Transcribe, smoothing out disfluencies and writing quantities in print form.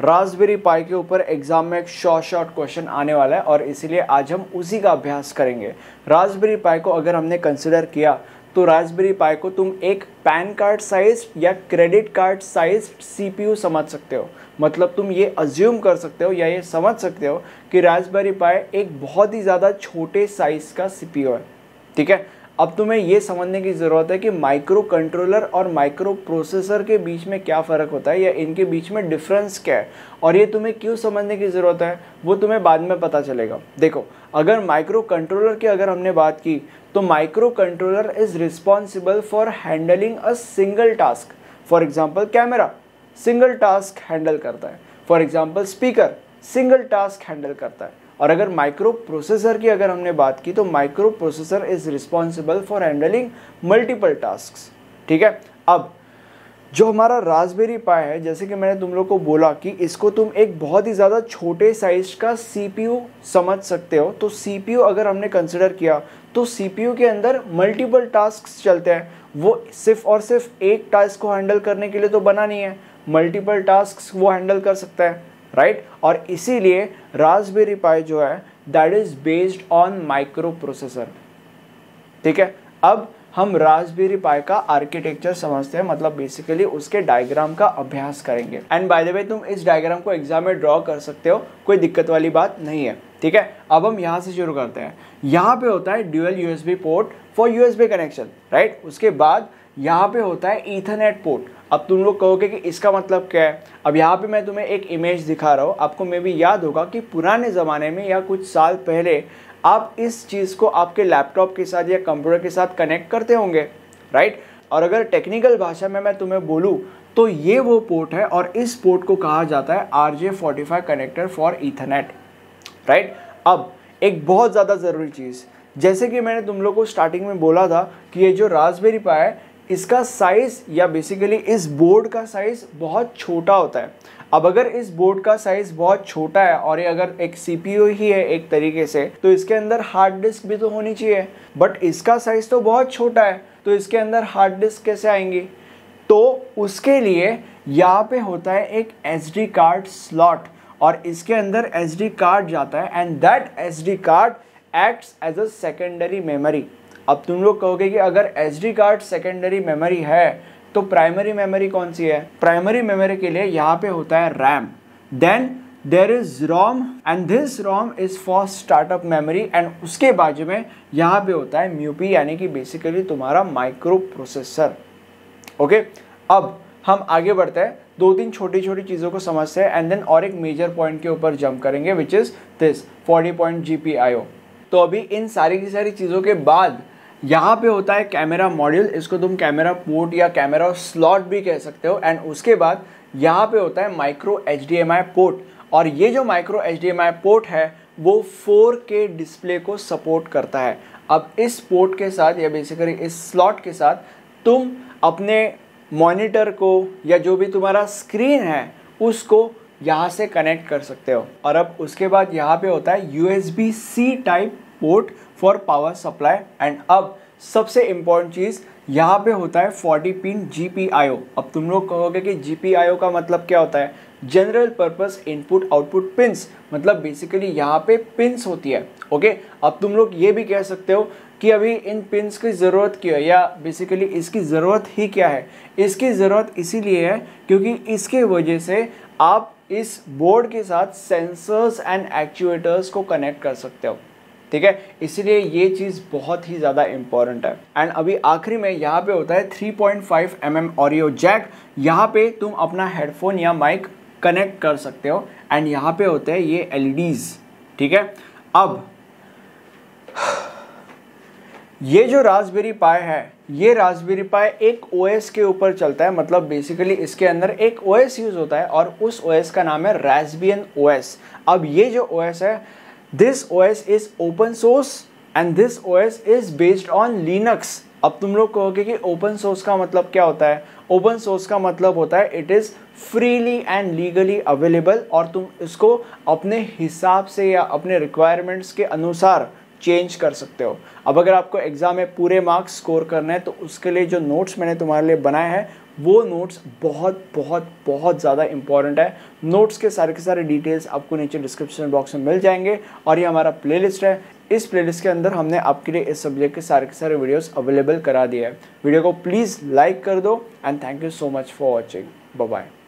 Raspberry पाई के ऊपर exam में एक शॉर्ट क्वेश्चन आने वाला है और इसीलिए आज हम उसी का अभ्यास करेंगे। रास्पबेरी पाई को अगर हमने कंसिडर किया तो रास्पबेरी पाई को तुम एक पैन कार्ड साइज या क्रेडिट कार्ड साइज सीपीयू समझ सकते हो। मतलब तुम ये अज्यूम कर सकते हो या ये समझ सकते हो कि रास्पबेरी पाई एक बहुत ही ज़्यादा छोटे साइज़ का सीपीयू है। ठीक है, अब तुम्हें ये समझने की ज़रूरत है कि माइक्रो कंट्रोलर और माइक्रो प्रोसेसर के बीच में क्या फ़र्क होता है या इनके बीच में डिफरेंस क्या है, और ये तुम्हें क्यों समझने की ज़रूरत है वो तुम्हें बाद में पता चलेगा। देखो, अगर माइक्रो कंट्रोलर की अगर हमने बात की तो microcontroller is responsible for handling a single task. For example camera single task handle करता है, for example speaker single task handle करता है। और अगर माइक्रो प्रोसेसर की अगर हमने बात की तो microprocessor is responsible for handling multiple tasks. ठीक है, अब जो हमारा रास्पबेरी पाई है, जैसे कि मैंने तुम लोग को बोला कि इसको तुम एक बहुत ही ज़्यादा छोटे साइज का सीपीयू समझ सकते हो। तो सीपीयू अगर हमने कंसिडर किया तो सीपीयू के अंदर मल्टीपल टास्क्स चलते हैं। वो सिर्फ और सिर्फ एक टास्क को हैंडल करने के लिए तो बना नहीं है, मल्टीपल टास्क वो हैंडल कर सकता है, राइट? और इसीलिए रास्पबेरी पाई जो है that is based on microprocessor. ठीक है, अब हम रास्पबेरी पाई का आर्किटेक्चर समझते हैं, मतलब बेसिकली उसके डायग्राम का अभ्यास करेंगे। एंड बाय द वे तुम इस डायग्राम को एग्जाम में ड्रॉ कर सकते हो, कोई दिक्कत वाली बात नहीं है। ठीक है, अब हम यहाँ से शुरू करते हैं। यहाँ पे होता है dual USB port for USB connection, right? उसके बाद यहाँ पे होता है ईथरनेट पोर्ट। अब तुम लोग कहोगे कि इसका मतलब क्या है। अब यहाँ पे मैं तुम्हें एक इमेज दिखा रहा हूँ, आपको मे भी याद होगा कि पुराने ज़माने में या कुछ साल पहले आप इस चीज़ को आपके लैपटॉप के साथ या कंप्यूटर के साथ कनेक्ट करते होंगे, राइट? और अगर टेक्निकल भाषा में मैं तुम्हें बोलूँ तो ये वो पोर्ट है और इस पोर्ट को कहा जाता है RJ45 connector for Ethernet, right? अब एक बहुत ज़्यादा ज़रूरी चीज़, जैसे कि मैंने तुम लोग को स्टार्टिंग में बोला था कि ये जो रास्पबेरी पाई है इसका साइज़ या बेसिकली इस बोर्ड का साइज़ बहुत छोटा होता है। अब अगर इस बोर्ड का साइज़ बहुत छोटा है और ये अगर एक सीपीयू ही है एक तरीके से, तो इसके अंदर हार्ड डिस्क भी तो होनी चाहिए, बट इसका साइज़ तो बहुत छोटा है तो इसके अंदर हार्ड डिस्क कैसे आएंगी? तो उसके लिए यहाँ पे होता है एक SD कार्ड स्लॉट और इसके अंदर SD कार्ड जाता है and that SD card acts as a secondary memory. अब तुम लोग कहोगे कि अगर SD कार्ड सेकेंडरी मेमोरी है तो प्राइमरी मेमोरी कौन सी है? प्राइमरी मेमोरी के लिए यहाँ पे होता है RAM, then there is ROM and this ROM is for startup memory and उसके बाजू में यहाँ पे होता है μP यानी कि बेसिकली तुम्हारा माइक्रो प्रोसेसर। ओके, अब हम आगे बढ़ते हैं, दो तीन छोटी छोटी चीज़ों को समझते हैं एंड देन और एक मेजर पॉइंट के ऊपर जंप करेंगे which is this 40 point GPIO। तो अभी इन सारी की सारी चीज़ों के बाद यहाँ पे होता है कैमरा मॉड्यूल, इसको तुम कैमरा पोर्ट या कैमरा स्लॉट भी कह सकते हो। एंड उसके बाद यहाँ पे होता है माइक्रो HDMI पोर्ट और ये जो माइक्रो HDMI पोर्ट है वो 4K डिस्प्ले को सपोर्ट करता है। अब इस पोर्ट के साथ या बेसिकली इस स्लॉट के साथ तुम अपने मॉनिटर को या जो भी तुम्हारा स्क्रीन है उसको यहाँ से कनेक्ट कर सकते हो। और अब उसके बाद यहाँ पे होता है USB-C type port for power supply and अब सबसे इम्पॉर्टेंट चीज़ यहाँ पे होता है 40 पिन GPIO। अब तुम लोग कहोगे कि GPIO का मतलब क्या होता है? General purpose input output pins, मतलब बेसिकली यहाँ पे पिन्स होती है। ओके, अब तुम लोग ये भी कह सकते हो कि अभी इन पिन्स की ज़रूरत क्यों है या बेसिकली इसकी ज़रूरत ही क्या है? इसकी ज़रूरत इसीलिए है क्योंकि इसके वजह से आप इस बोर्ड के साथ सेंसर्स एंड एक्चुएटर्स को कनेक्ट कर सकते हो। ठीक है, इसीलिए ये चीज़ बहुत ही ज़्यादा इम्पॉर्टेंट है। एंड अभी आखिरी में यहाँ पे होता है 3.5mm ऑडियो जैक, यहाँ पे तुम अपना हेडफोन या माइक कनेक्ट कर सकते हो। एंड यहाँ पे होते हैं ये LEDs। ठीक है, अब ये जो रास्पबेरी पाई है, ये रास्पबेरी पाई एक OS के ऊपर चलता है, मतलब बेसिकली इसके अंदर एक OS यूज़ होता है और उस OS का नाम है Raspbian OS। अब ये जो OS है this OS is open source and this OS is based on Linux. अब तुम लोग कहोगे कि ओपन सोर्स का मतलब क्या होता है? ओपन सोर्स का मतलब होता है it is freely and legally available और तुम इसको अपने हिसाब से या अपने रिक्वायरमेंट्स के अनुसार चेंज कर सकते हो। अब अगर आपको एग्ज़ाम में पूरे मार्क्स स्कोर करना है तो उसके लिए जो नोट्स मैंने तुम्हारे लिए बनाए हैं वो नोट्स बहुत बहुत बहुत ज़्यादा इंपॉर्टेंट है। नोट्स के सारे डिटेल्स आपको नीचे डिस्क्रिप्शन बॉक्स में मिल जाएंगे। और ये हमारा प्लेलिस्ट है, इस प्लेलिस्ट के अंदर हमने आपके लिए इस सब्जेक्ट के सारे वीडियोस अवेलेबल करा दिए हैं। वीडियो को प्लीज़ लाइक कर दो and thank you so much for watching. Bye bye.